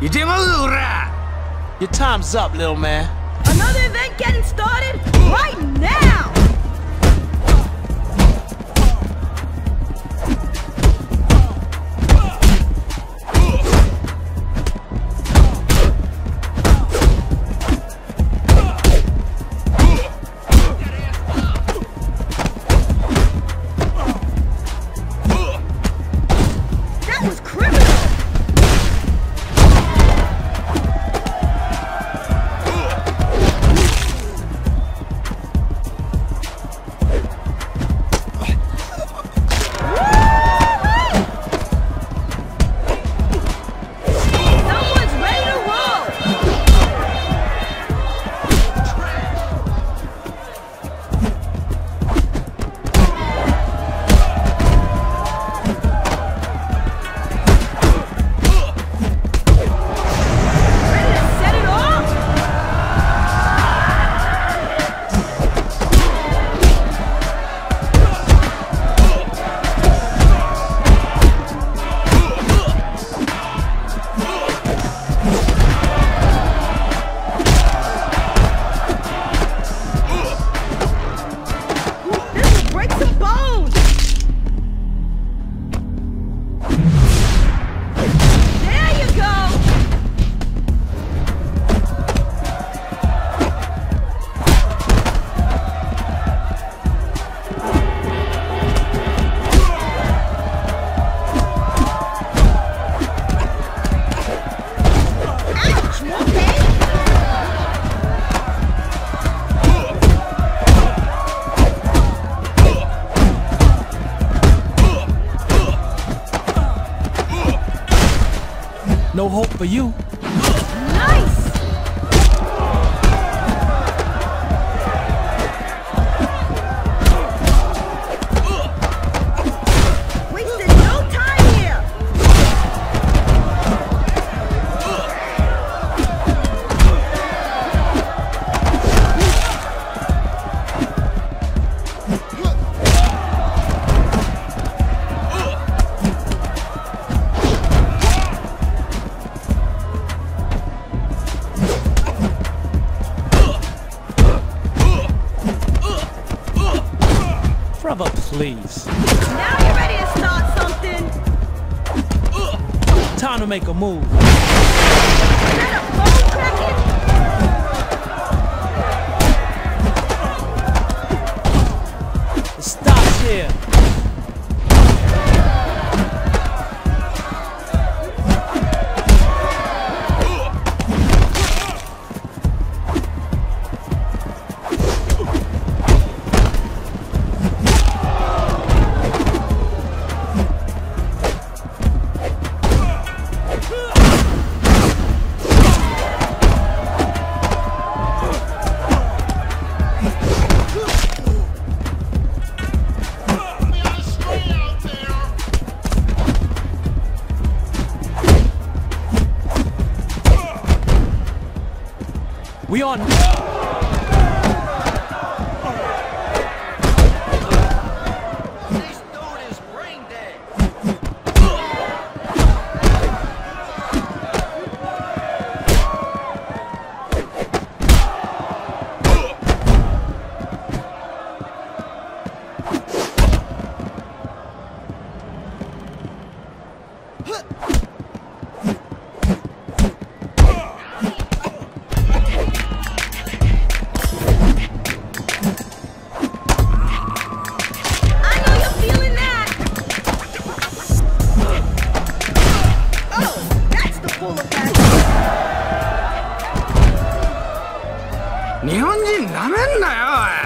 You did my little ride. Your time's up, little man. Another event getting started right now! No hope for you. Nice! Wasted no time here! Brother, please. Now you're ready to start something. Time to make a move. Is that a bone cracking? It stops here. We on. Nihonjin, namen da yo.